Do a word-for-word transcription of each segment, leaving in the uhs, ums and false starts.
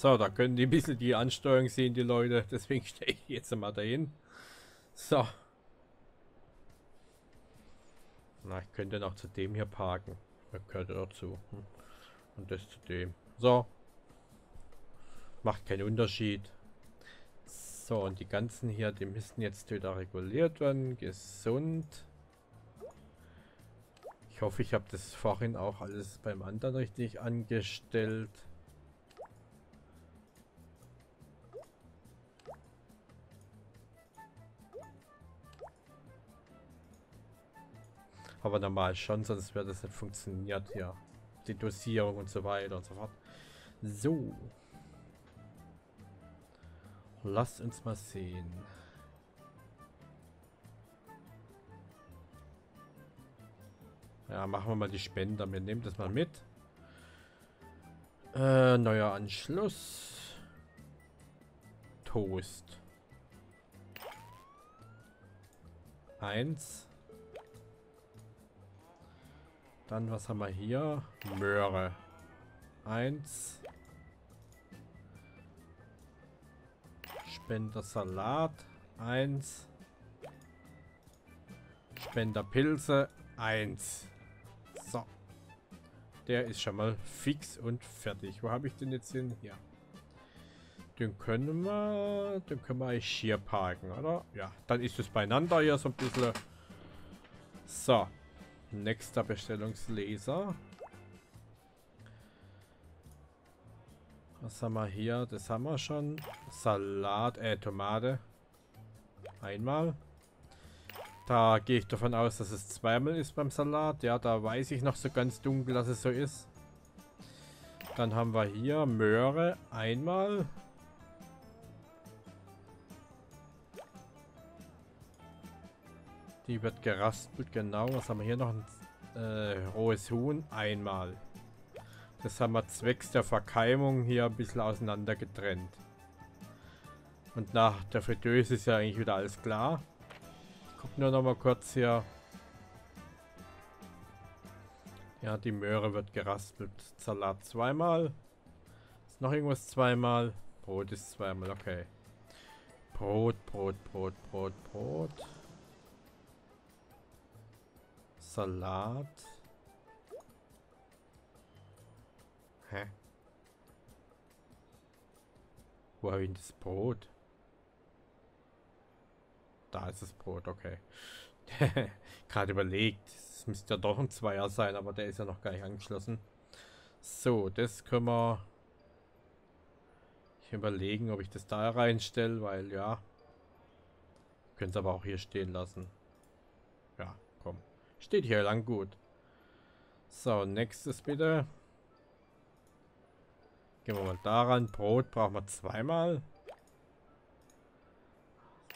So, da können die ein bisschen die Ansteuerung sehen, die Leute. Deswegen stehe ich jetzt mal dahin. So. Na, ich könnte noch zu dem hier parken. Das gehört dazu. Und das zu dem. So. Macht keinen Unterschied. So, und die ganzen hier, die müssten jetzt wieder reguliert werden. Gesund. Ich hoffe, ich habe das vorhin auch alles beim anderen richtig angestellt. Aber normal schon, sonst wäre das nicht funktioniert hier. Die Dosierung und so weiter und so fort. So. Lasst uns mal sehen. Ja, machen wir mal die Spender. Wir nehmen das mal mit. Äh, neuer Anschluss. Toast. Eins. Dann, was haben wir hier? Möhre. Eins. Spender Salat. Eins. Spender Pilze. Eins. So. Der ist schon mal fix und fertig. Wo habe ich den jetzt hin? Hier. Den können wir... Den können wir eigentlich hier parken, oder? Ja, dann ist es beieinander hier so ein bisschen. So. Nächster Bestellungsleser. Was haben wir hier? Das haben wir schon. Salat, äh, Tomate. Einmal. Da gehe ich davon aus, dass es zweimal ist beim Salat. Ja, da weiß ich noch so ganz dunkel, dass es so ist. Dann haben wir hier Möhre. Einmal. Die wird geraspelt, genau. Was haben wir hier noch? Ein äh, rohes Huhn. Einmal. Das haben wir zwecks der Verkeimung hier ein bisschen auseinander getrennt. Und nach der Fritteuse ist ja eigentlich wieder alles klar. Ich guck nur noch mal kurz hier. Ja, die Möhre wird geraspelt. Salat zweimal. Ist noch irgendwas zweimal? Brot ist zweimal, okay. Brot, Brot, Brot, Brot, Brot. Salat. Hä? Wo habe ich denn das Brot? Da ist das Brot, okay. Gerade überlegt. Es müsste ja doch ein Zweier sein, aber der ist ja noch gar nicht angeschlossen. So, das können wir... Ich überlegen, ob ich das da reinstelle, weil ja... Können es aber auch hier stehen lassen. Ja, komm. Steht hier lang gut. So, nächstes bitte. Gehen wir mal daran. Brot brauchen wir zweimal.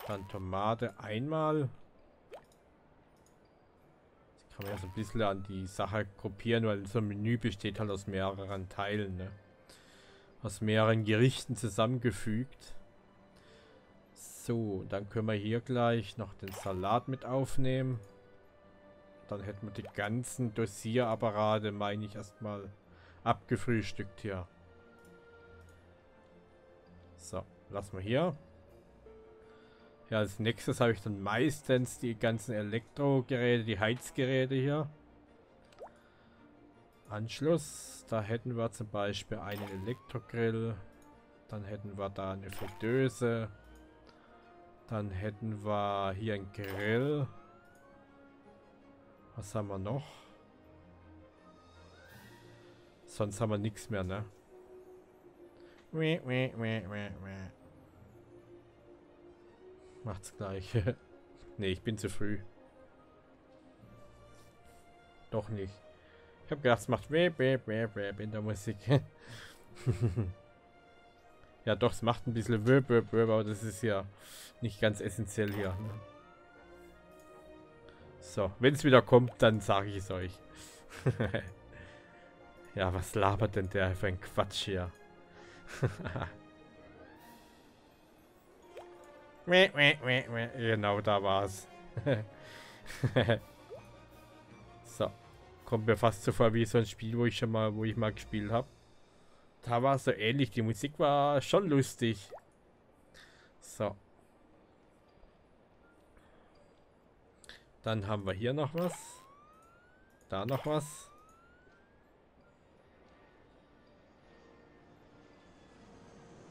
Dann Tomate einmal. Das kann man ja so ein bisschen an die Sache gruppieren, weil so ein Menü besteht halt aus mehreren Teilen, ne? Aus mehreren Gerichten zusammengefügt. So, dann können wir hier gleich noch den Salat mit aufnehmen. Dann hätten wir die ganzen Dosierapparate, meine ich, erstmal abgefrühstückt hier. So, lassen wir hier. Ja, als nächstes habe ich dann meistens die ganzen Elektrogeräte, die Heizgeräte hier. Anschluss, da hätten wir zum Beispiel einen Elektrogrill. Dann hätten wir da eine Fritteuse. Dann hätten wir hier einen Grill. Was haben wir noch? Sonst haben wir nichts mehr, ne? Macht's gleich. Ne, ich bin zu früh. Doch nicht. Ich habe gedacht, es macht web, web, web, web in der Musik. Ja, doch, es macht ein bisschen web, web, web, aber das ist ja nicht ganz essentiell hier. Ne? So, wenn es wieder kommt, dann sage ich es euch. Ja, was labert denn der für ein Quatsch hier? Genau, da war's. So, kommt mir fast so vor wie so ein Spiel, wo ich schon mal, wo ich mal gespielt habe. Da war es so ähnlich. Die Musik war schon lustig. So. Dann haben wir hier noch was. Da noch was.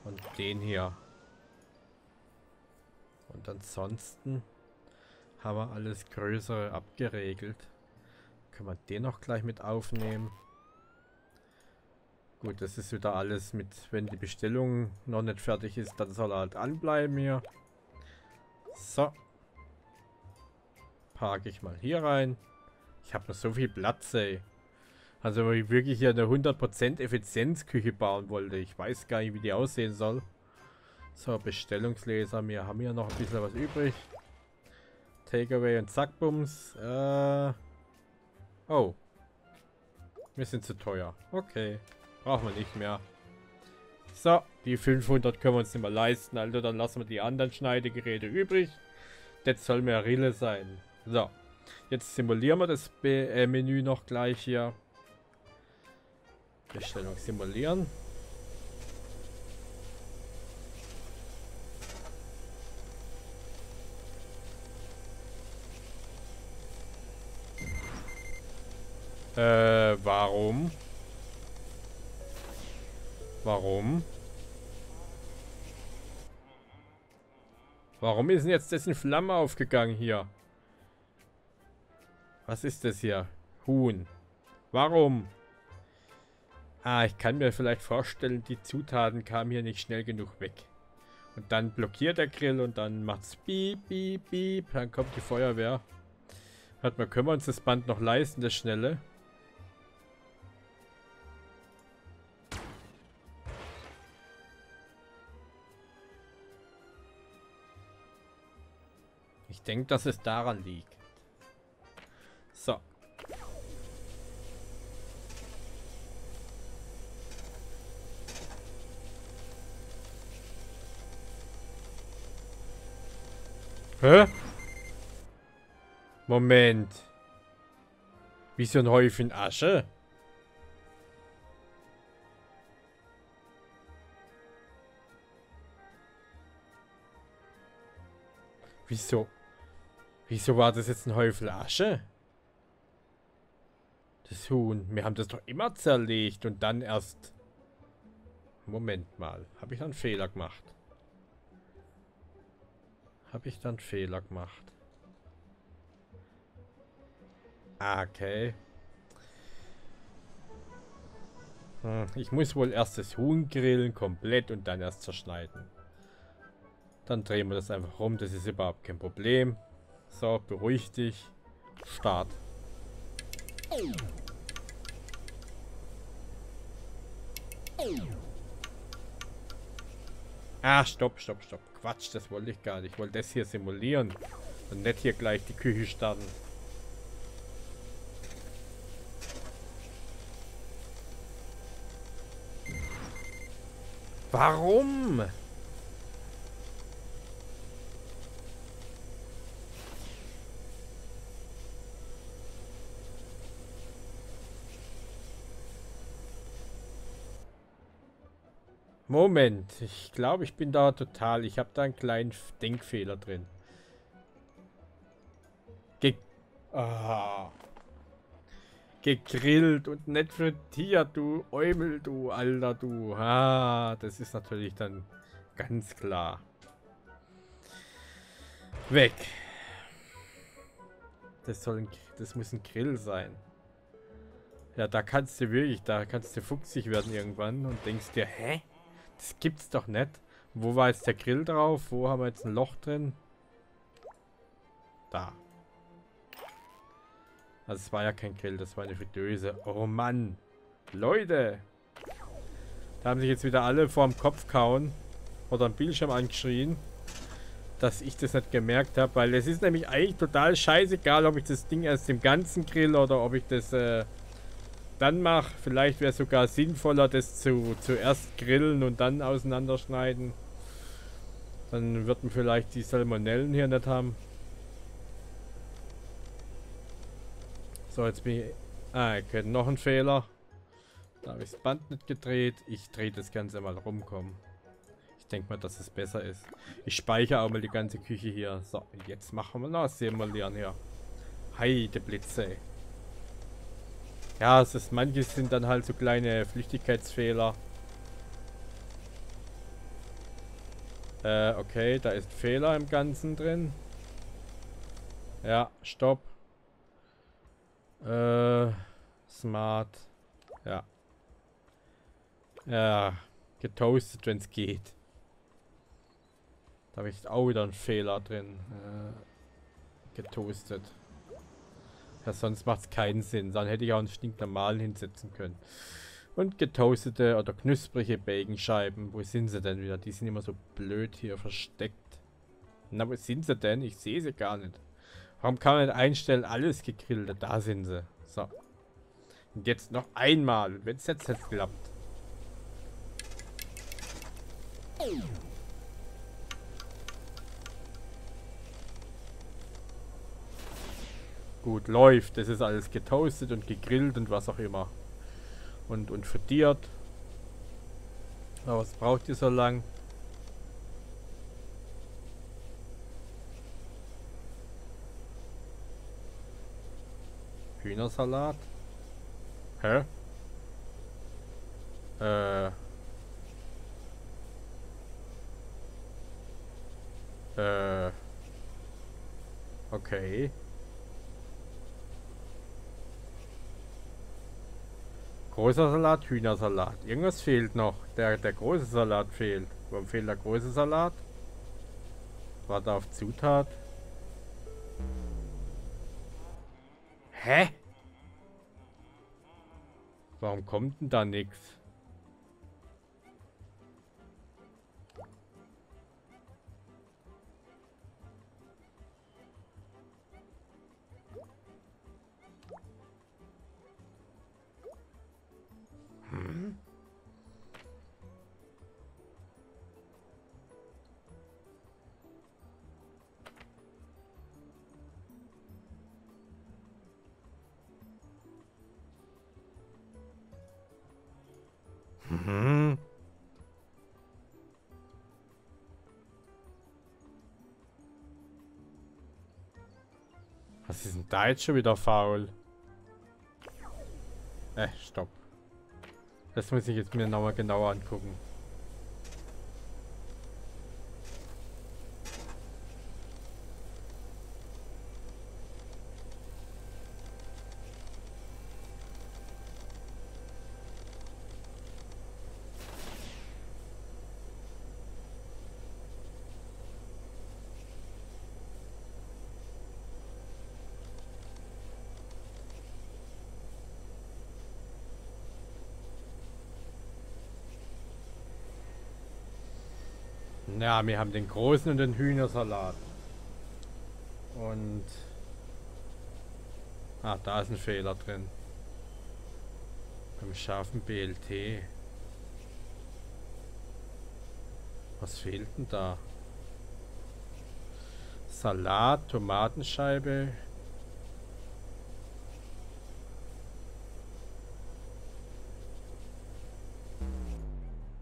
Und den hier. Und ansonsten haben wir alles Größere abgeregelt. Können wir den noch gleich mit aufnehmen. Gut, das ist wieder alles mit, wenn die Bestellung noch nicht fertig ist, dann soll er halt anbleiben hier. So. Parke ich mal hier rein. Ich habe noch so viel Platz, ey. Also wenn ich wirklich hier eine hundert Prozent Effizienzküche bauen wollte, ich weiß gar nicht, wie die aussehen soll. So, Bestellungsleser, wir haben hier noch ein bisschen was übrig. Takeaway und Zackbums. Äh, oh. Wir sind zu teuer. Okay. Brauchen wir nicht mehr. So, die fünfhundert können wir uns nicht mehr leisten. Also dann lassen wir die anderen Schneidegeräte übrig. Das soll mehr Rille sein. So. Jetzt simulieren wir das Be äh, Menü noch gleich hier. Bestellung simulieren. Äh, warum? Warum? Warum ist denn jetzt dessen Flamme aufgegangen hier? Was ist das hier? Huhn. Warum? Ah, ich kann mir vielleicht vorstellen, die Zutaten kamen hier nicht schnell genug weg. Und dann blockiert der Grill und dann macht's piep, piep, piep. Dann kommt die Feuerwehr. Warte mal, können wir uns das Band noch leisten, das Schnelle? Ich denke, dass es daran liegt. So. Hä? Moment. Wie so ein Häufchen Asche? Wieso? Wieso war das jetzt ein Häufel Asche? Das Huhn. Wir haben das doch immer zerlegt und dann erst... Moment mal. Habe ich da einen Fehler gemacht? Habe ich da einen Fehler gemacht? Okay. Hm, ich muss wohl erst das Huhn grillen komplett und dann erst zerschneiden. Dann drehen wir das einfach rum. Das ist überhaupt kein Problem. So, beruhig dich. Start. Ah, stopp, stopp, stopp. Quatsch, das wollte ich gar nicht. Ich wollte das hier simulieren. Und nicht hier gleich die Küche starten. Warum? Moment, ich glaube, ich bin da total. Ich habe da einen kleinen Denkfehler drin. Ge ah. Gegrillt und nicht frittiert, du Eumel, du Alter, du. Ah, das ist natürlich dann ganz klar. Weg. Das soll ein, das muss ein Grill sein. Ja, da kannst du wirklich, da kannst du fuchsig werden irgendwann und denkst dir, hä? Das gibt's doch nicht. Wo war jetzt der Grill drauf? Wo haben wir jetzt ein Loch drin? Da. Also es war ja kein Grill, das war eine Fritteuse. Oh Mann. Leute. Da haben sich jetzt wieder alle vorm Kopf kauen. Oder am Bildschirm angeschrien. Dass ich das nicht gemerkt habe. Weil es ist nämlich eigentlich total scheißegal, ob ich das Ding erst im ganzen Grill oder ob ich das... Äh, dann mach, vielleicht wäre es sogar sinnvoller, das zu zuerst grillen und dann auseinanderschneiden. Dann würden vielleicht die Salmonellen hier nicht haben. So, jetzt bin ich... Ah, ich hätte noch einen Fehler. Da habe ich das Band nicht gedreht. Ich drehe das Ganze mal rumkommen. Ich denke mal, dass es besser ist. Ich speichere auch mal die ganze Küche hier. So, jetzt machen wir noch. Sehen wir die an hier. Heide Blitze. Ja, es ist, manche sind dann halt so kleine Flüchtigkeitsfehler. Äh, okay, da ist Fehler im Ganzen drin. Ja, stopp. Äh, smart. Ja. Ja, getoastet, wenn es geht. Da habe ich auch wieder einen Fehler drin. Äh, getoastet. Ja, sonst macht es keinen Sinn. Dann hätte ich auch einen stinknormalen hinsetzen können. Und getoastete oder knusprige Baconscheiben. Wo sind sie denn wieder? Die sind immer so blöd hier versteckt. Na, wo sind sie denn? Ich sehe sie gar nicht. Warum kann man nicht einstellen, alles gegrillte? Da sind sie. So. Und jetzt noch einmal. Und wenn es jetzt nicht klappt. Gut, läuft. Das ist alles getoastet und gegrillt und was auch immer. Und, und frittiert. Aber was braucht ihr so lang? Hühnersalat? Hä? Äh. Äh. Okay. Großer Salat, Hühnersalat. Irgendwas fehlt noch. Der, der große Salat fehlt. Warum fehlt der große Salat? Warte auf Zutat. Hä? Warum kommt denn da nichts? Hm? Mhm. Was ist denn da jetzt schon wieder faul? Äh, stopp. Das muss ich jetzt mir nochmal genauer angucken. Ja, wir haben den großen und den Hühnersalat. Und... Ah, da ist ein Fehler drin. Beim scharfen B L T. Was fehlt denn da? Salat, Tomatenscheibe.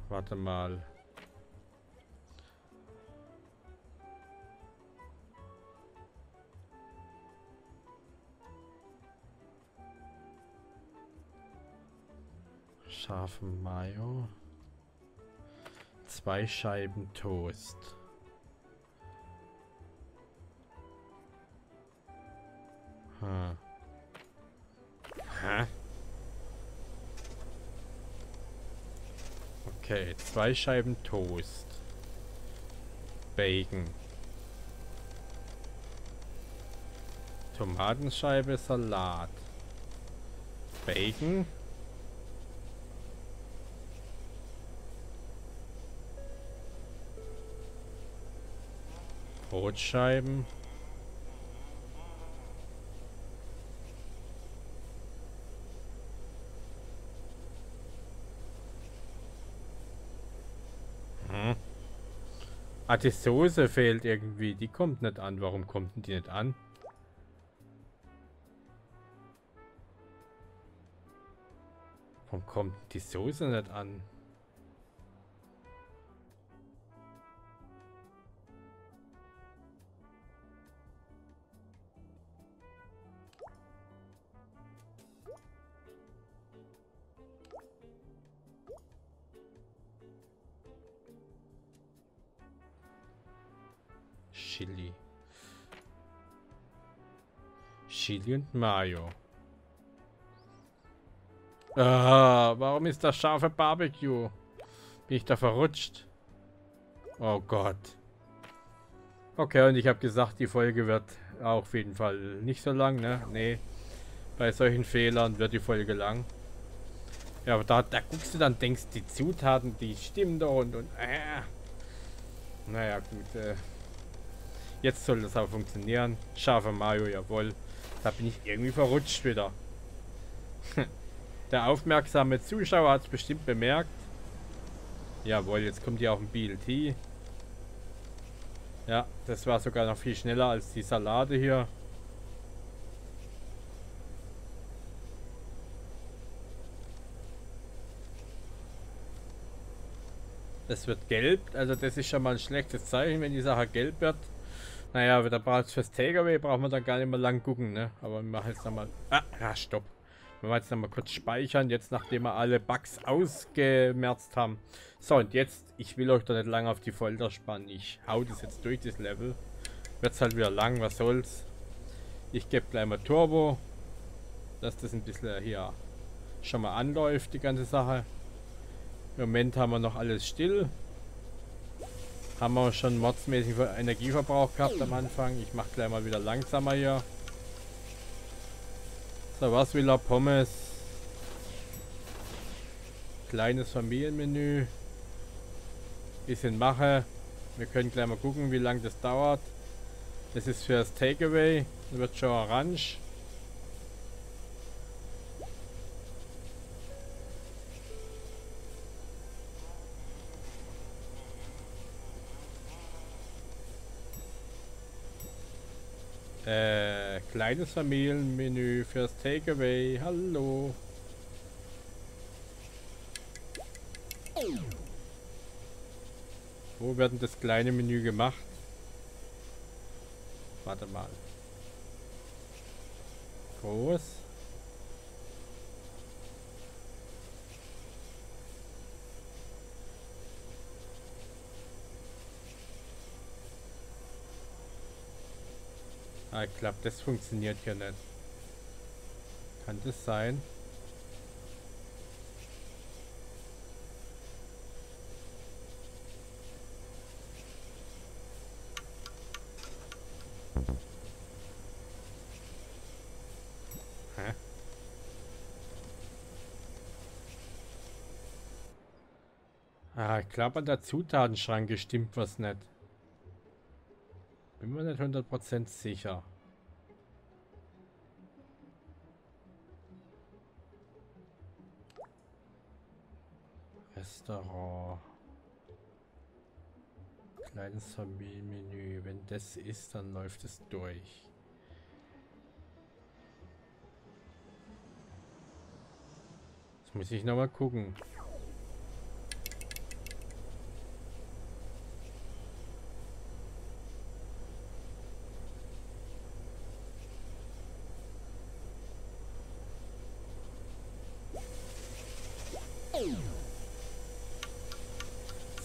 Warte mal. Scharfen Mayo, zwei Scheiben Toast. Hm. Hä? Okay, zwei Scheiben Toast. Bacon. Tomatenscheibe, Salat. Bacon. Brotscheiben. Hm. Ah, die Soße fehlt irgendwie. Die kommt nicht an. Warum kommt denn die nicht an? Warum kommt die Soße nicht an? Chili. Chili und Mayo. Ah, warum ist das scharfe Barbecue? Bin ich da verrutscht? Oh Gott. Okay, und ich habe gesagt, die Folge wird auf jeden Fall nicht so lang, ne? Nee. Bei solchen Fehlern wird die Folge lang. Ja, aber da, da guckst du dann, denkst, die Zutaten, die stimmen doch und und. Äh. Naja, gut. Äh. Jetzt soll das aber funktionieren. Scharfe Mayo, jawohl. Da bin ich irgendwie verrutscht wieder. Der aufmerksame Zuschauer hat es bestimmt bemerkt. Jawohl, jetzt kommt hier auch ein B L T. Ja, das war sogar noch viel schneller als die Salate hier. Das wird gelb, also das ist schon mal ein schlechtes Zeichen, wenn die Sache gelb wird. Naja, da braucht es fürs Takeaway, braucht man dann gar nicht mehr lang gucken, ne? Aber wir machen jetzt nochmal... Ah, ah, stopp. Wir machen jetzt nochmal kurz speichern, jetzt nachdem wir alle Bugs ausgemerzt haben. So, und jetzt, ich will euch da nicht lange auf die Folter spannen. Ich hau das jetzt durch, das Level. Wird's halt wieder lang, was soll's. Ich gebe gleich mal Turbo. Dass das ein bisschen hier schon mal anläuft, die ganze Sache. Im Moment haben wir noch alles still. Haben wir schon mordsmäßig Energieverbrauch gehabt am Anfang. Ich mache gleich mal wieder langsamer hier. So, was will er? Pommes. Kleines Familienmenü. Bisschen Mache. Wir können gleich mal gucken, wie lange das dauert. Das ist für das Takeaway. Das wird schon orange. Äh, kleines Familienmenü fürs Takeaway. Hallo. Wo wird denn das kleine Menü gemacht? Warte mal. Groß. Ah, ich glaube, das funktioniert hier nicht. Kann das sein? Hä? Ah, ich glaube, an der Zutatenschranke stimmt was nicht. Bin mir nicht hundert Prozent sicher. Restaurant. Kleines Familienmenü. Wenn das ist, dann läuft es durch. Jetzt muss ich nochmal gucken.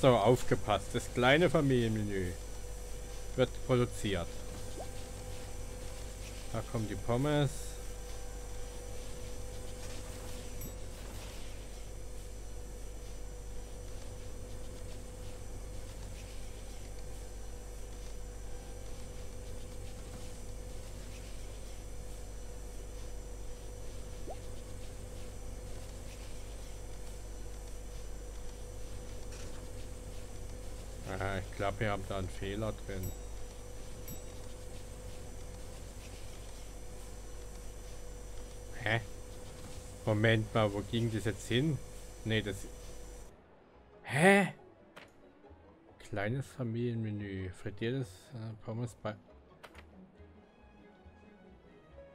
So, aufgepasst. Das kleine Familienmenü wird produziert. Da kommen die Pommes. Ich glaube, wir haben da einen Fehler drin. Hä? Moment mal, wo ging das jetzt hin? Ne, das... Hä? Kleines Familienmenü. Frittiertes äh, Pommes bei...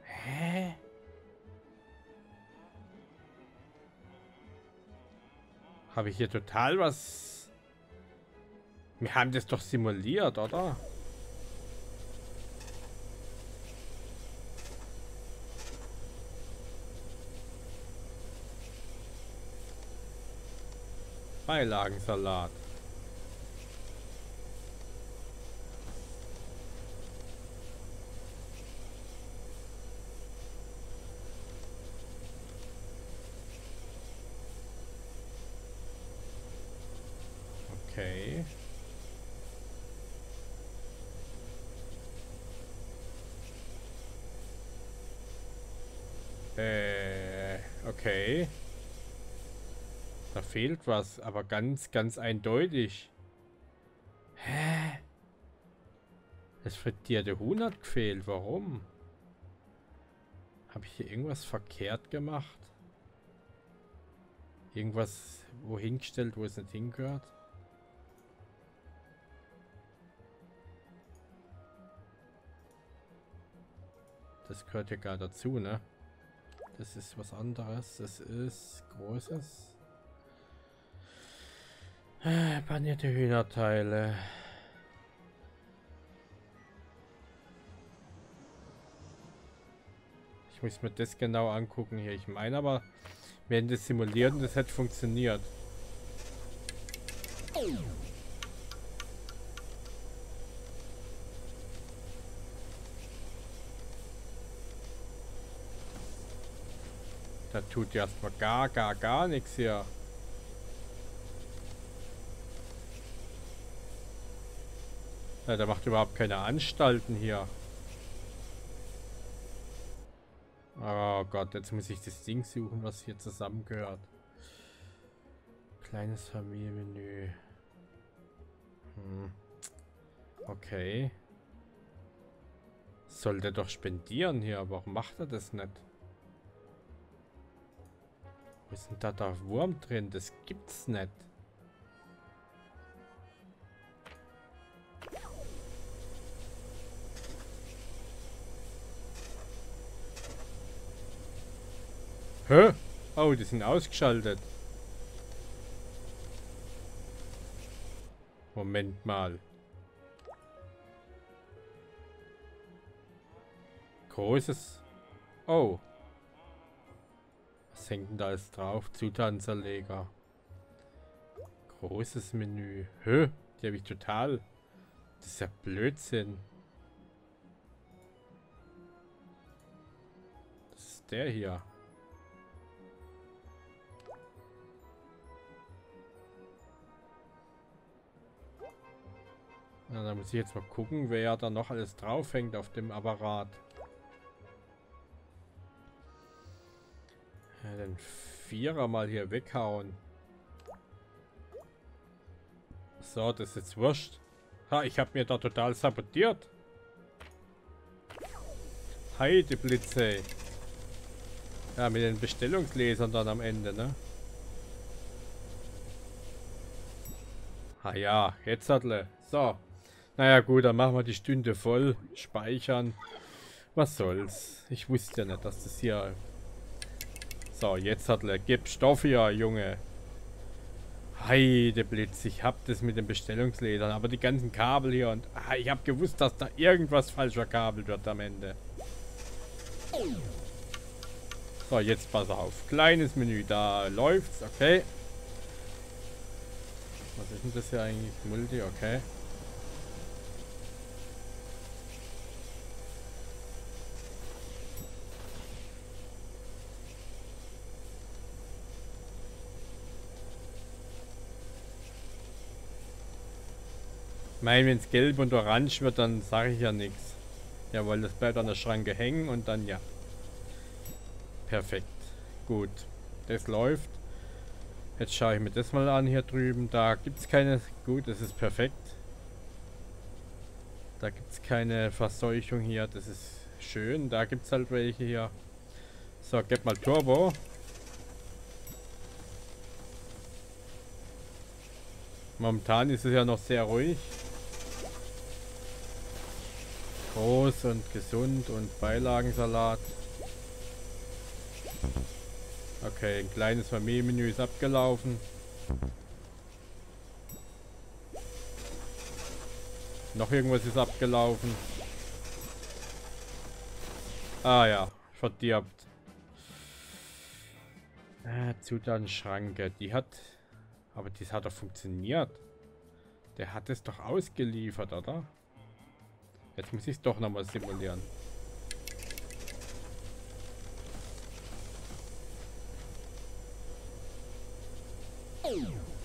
Hä? Habe ich hier total was... Wir haben das doch simuliert, oder? Beilagensalat. Okay. Äh, okay. Da fehlt was, aber ganz, ganz eindeutig. Hä? Das frittierte Huhn hat gefehlt. Warum? Habe ich hier irgendwas verkehrt gemacht? Irgendwas wohin gestellt, wo es nicht hingehört? Das gehört ja gar dazu, ne? Das ist was anderes. Das ist Großes. Panierte Hühnerteile. Ich muss mir das genau angucken hier. Ich meine aber, wir hätten das simuliert und das hat funktioniert. Da tut ja erstmal gar, gar, gar nichts hier. Ja, der macht überhaupt keine Anstalten hier. Oh Gott, jetzt muss ich das Ding suchen, was hier zusammengehört. Kleines Familienmenü. Hm. Okay. Sollte doch spendieren hier, warum macht er das nicht? Wo ist denn da der Wurm drin? Das gibt's nicht. Hä? Oh, die sind ausgeschaltet. Moment mal. Großes. Oh. Was hängt denn da alles drauf? Zutatenzerleger. Großes Menü. Hä? Die habe ich total. Das ist ja Blödsinn. Das ist der hier. Na, da muss ich jetzt mal gucken, wer da noch alles draufhängt auf dem Apparat. Ja, den Vierer mal hier weghauen. So, das ist jetzt wurscht. Ha, ich habe mir da total sabotiert. Heideblitze. Ja, mit den Bestellungslesern dann am Ende, ne? Ah ja, jetzt hat'le. So. Naja gut, dann machen wir die Stunde voll. Speichern. Was soll's. Ich wusste ja nicht, dass das hier... So, jetzt hat er... Gib Stoff hier, Junge. Heideblitz. Ich hab das mit den Bestellungsledern. Aber die ganzen Kabel hier und... Ah, ich hab gewusst, dass da irgendwas falsch verkabelt wird am Ende. So, jetzt pass auf. Kleines Menü. Da läuft's. Okay. Was ist denn das hier eigentlich? Multi, okay. Ich meine, wenn es gelb und orange wird, dann sage ich ja nichts. Jawohl, das bleibt an der Schranke hängen und dann ja. Perfekt. Gut. Das läuft. Jetzt schaue ich mir das mal an hier drüben. Da gibt es keine... Gut, das ist perfekt. Da gibt es keine Verseuchung hier. Das ist schön. Da gibt es halt welche hier. So, gib mal Turbo. Momentan ist es ja noch sehr ruhig. Groß und gesund und Beilagensalat. Okay, ein kleines Familienmenü ist abgelaufen. Noch irgendwas ist abgelaufen. Ah ja, verdirbt. Äh, Zutatenschranke, die hat... Aber das hat doch funktioniert. Der hat es doch ausgeliefert, oder? Jetzt muss ich es doch nochmal simulieren.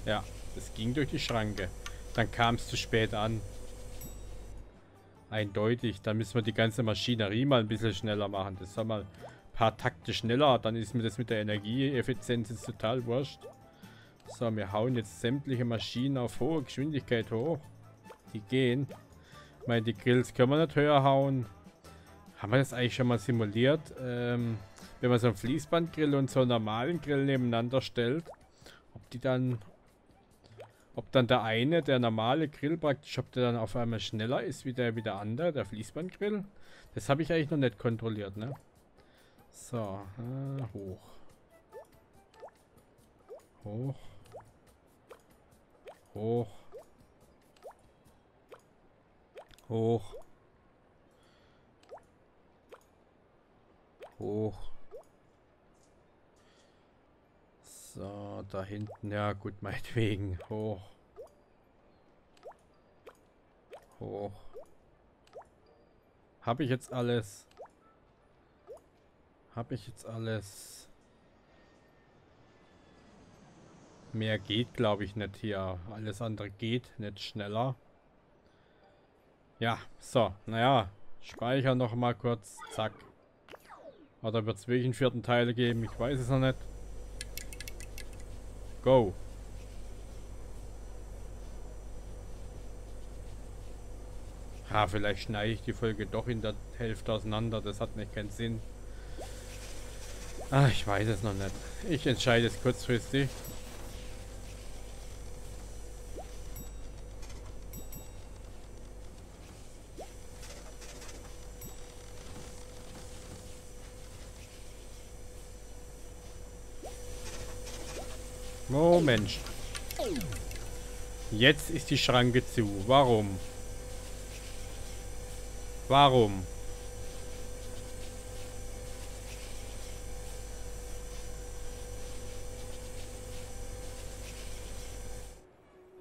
Ja, es ging durch die Schranke. Dann kam es zu spät an. Eindeutig. Dann müssen wir die ganze Maschinerie mal ein bisschen schneller machen. Das haben wir ein paar Takte schneller. Dann ist mir das mit der Energieeffizienz jetzt total wurscht. So, wir hauen jetzt sämtliche Maschinen auf hohe Geschwindigkeit hoch. Die gehen. Ich meine, die Grills können wir nicht höher hauen. Haben wir das eigentlich schon mal simuliert? Ähm, wenn man so einen Fließbandgrill und so einen normalen Grill nebeneinander stellt, ob die dann... Ob dann der eine, der normale Grill praktisch, ob der dann auf einmal schneller ist wie der, wie der andere, der Fließbandgrill. Das habe ich eigentlich noch nicht kontrolliert, ne? So, äh, hoch. Hoch. Hoch. Hoch. Hoch. So, da hinten, ja gut, meinetwegen. Hoch. Hoch. Hab ich jetzt alles? Hab ich jetzt alles? Mehr geht, glaube ich, nicht hier. Alles andere geht nicht schneller. Ja, so, naja. Speicher noch mal kurz. Zack. Oder wird es wirklich einen vierten Teil geben? Ich weiß es noch nicht. Go. Ha, vielleicht schneide ich die Folge doch in der Hälfte auseinander. Das hat nicht keinen Sinn. Ah, ich weiß es noch nicht. Ich entscheide es kurzfristig. Oh Mensch. Jetzt ist die Schranke zu. Warum? Warum?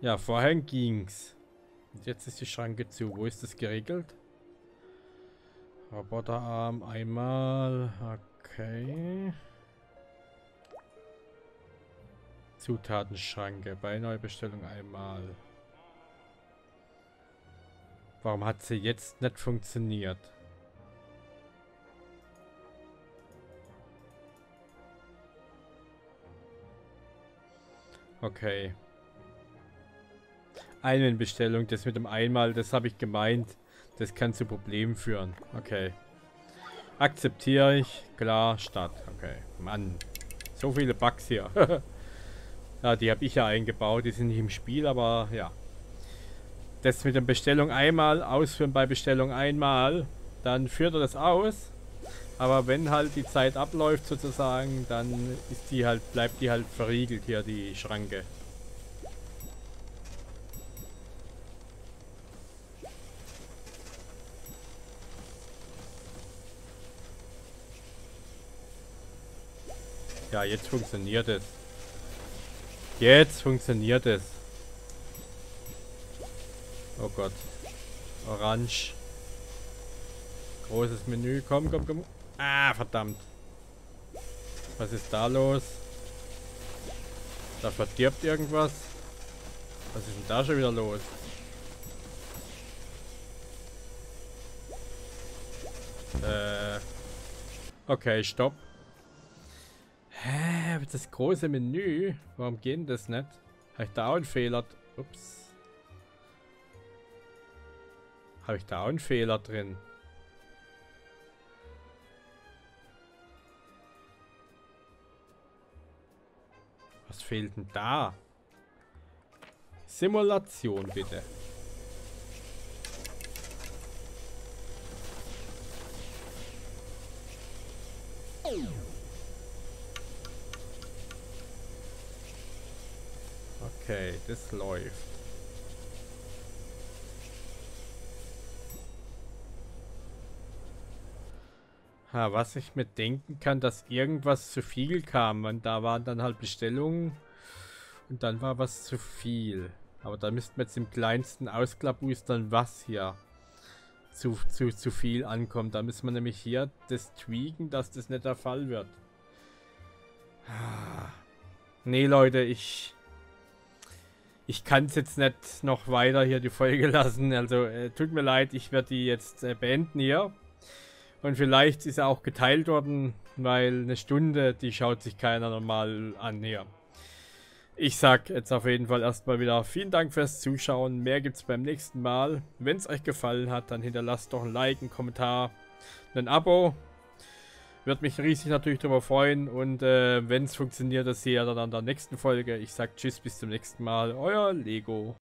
Ja, vorher ging's. Jetzt ist die Schranke zu. Wo ist das geregelt? Roboterarm einmal. Okay. Zutatenschranke bei Neubestellung einmal. Warum hat sie jetzt nicht funktioniert? Okay. Einmalbestellung, das mit dem einmal, das habe ich gemeint. Das kann zu Problemen führen. Okay. Akzeptiere ich. Klar, Start. Okay. Mann. So viele Bugs hier. Ja, die habe ich ja eingebaut, die sind nicht im Spiel, aber ja. Das mit der Bestellung einmal, ausführen bei Bestellung einmal, dann führt er das aus. Aber wenn halt die Zeit abläuft sozusagen, dann ist die halt, bleibt die halt verriegelt hier, die Schranke. Ja, jetzt funktioniert es. Jetzt funktioniert es. Oh Gott. Orange. Großes Menü. Komm, komm, komm. Ah, verdammt. Was ist da los? Da verdirbt irgendwas. Was ist denn da schon wieder los? Äh. Okay, stopp. Hä, das große Menü? Warum geht denn das nicht? Habe ich da auch einen Fehler? Ups. Habe ich da auch einen Fehler drin? Was fehlt denn da? Simulation bitte. Okay, das läuft. Ha, was ich mir denken kann, dass irgendwas zu viel kam. Und da waren dann halt Bestellungen und dann war was zu viel. Aber da müssten wir jetzt im kleinsten ausklappbüstern, was hier zu, zu, zu viel ankommt. Da müssen wir nämlich hier das tweaken, dass das nicht der Fall wird. Nee, Leute, ich... Ich kann es jetzt nicht noch weiter hier die Folge lassen. Also, äh, tut mir leid, ich werde die jetzt äh, beenden hier. Und vielleicht ist er auch geteilt worden, weil eine Stunde, die schaut sich keiner normal an hier. Ich sag jetzt auf jeden Fall erstmal wieder vielen Dank fürs Zuschauen. Mehr gibt's beim nächsten Mal. Wenn es euch gefallen hat, dann hinterlasst doch ein Like, einen Kommentar, ein Abo. Würde mich riesig natürlich darüber freuen. Und äh, wenn es funktioniert, das seht ihr dann an der nächsten Folge. Ich sag Tschüss, bis zum nächsten Mal. Euer Lego.